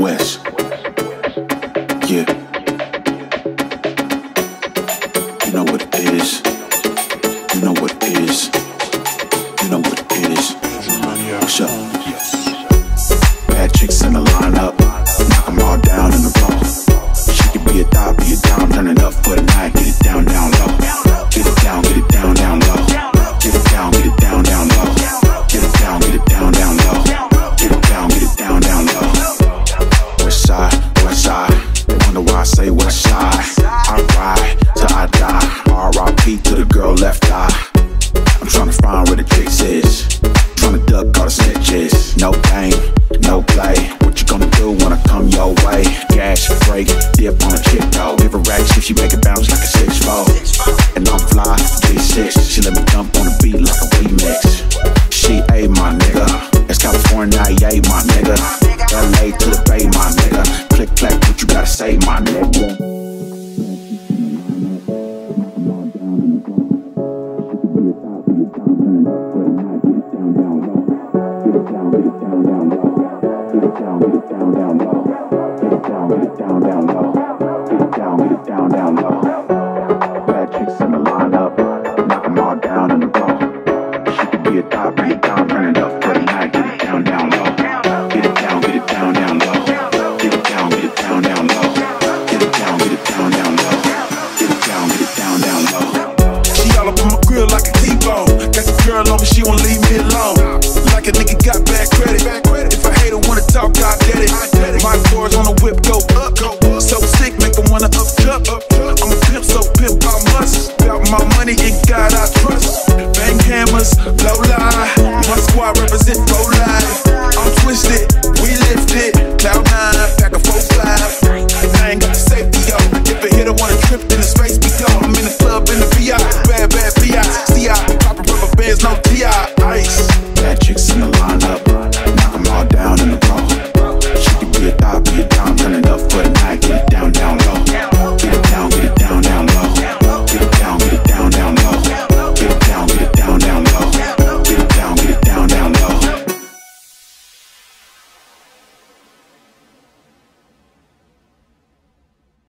Wes. Yeah. You know what it is. You know what it is. You know what it is. What's up? Bad chicks in the lineup. Knock them all down in the ball. She could be a thot, be a dime. Turn it up for the night. Get it down, down low. Get it down, get it down, down low. Get it down, get it down, down low. Get it down, get it down, down low. Get it down, get it down, down low. West side, west side. They wonder why I say west side. I ride till I die. R.I.P. to the girl left eye. I'm tryna find where the chicks is. Tryna duck all the snitches. No game, no play. What you gonna do when I come your way? Gas break, dip on a chick though. Give her racks if she make it bounce like a 6-4. And I'm fly, D6. She let me dump on the beat like a remix. She A my nigga. That's California, yay my nigga. LA to the Bay my nigga. Click clack, what you gotta say my nigga? She won't leave me alone. Like a nigga got bad credit. If I hate her, wanna talk, I get it. My boards on the whip go up. So sick, make her wanna up jump. I'm a pimp, so pimp I must. Got my money in God I trust. Bang hammers, low lie. My squad represent low lie.